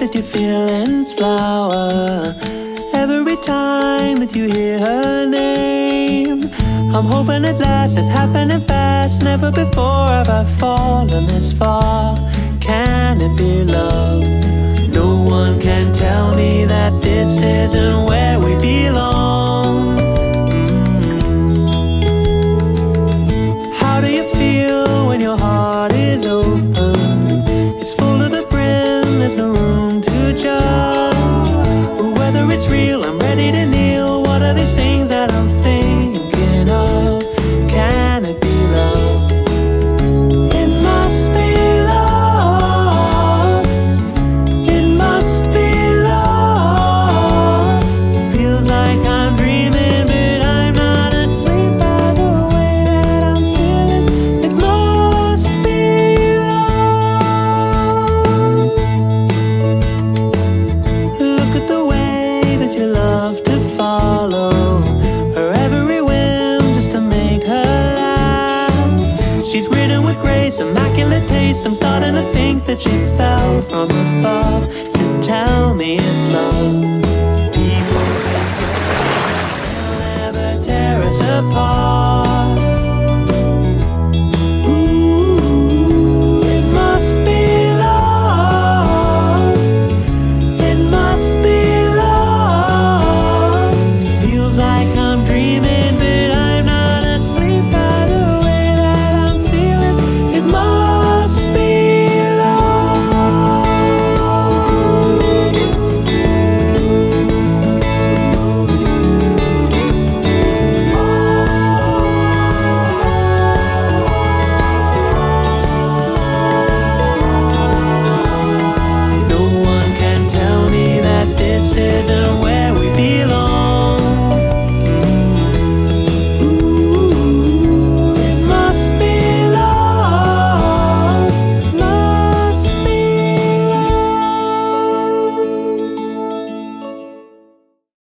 that your feelings flower every time that you hear her name. I'm hoping at last it's happening fast. Never before have I fallen this far. Can it be love? No one can tell me that this isn't where we belong. How do you feel when your heart is open? It's full to the brim, there's no room to judge. Whether it's real, I'm ready to kneel. What are these things that I'm thinking of? Can it be love? It must be love. It must be love. Feels like I'm dreaming, but I'm not asleep by the way that I'm feeling. It must be love. Look at the way that you love to follow her every whim just to make her laugh. She's written with grace, immaculate taste. I'm starting to think that she fell from above. You tell me it's love. People, they'll never tear us apart.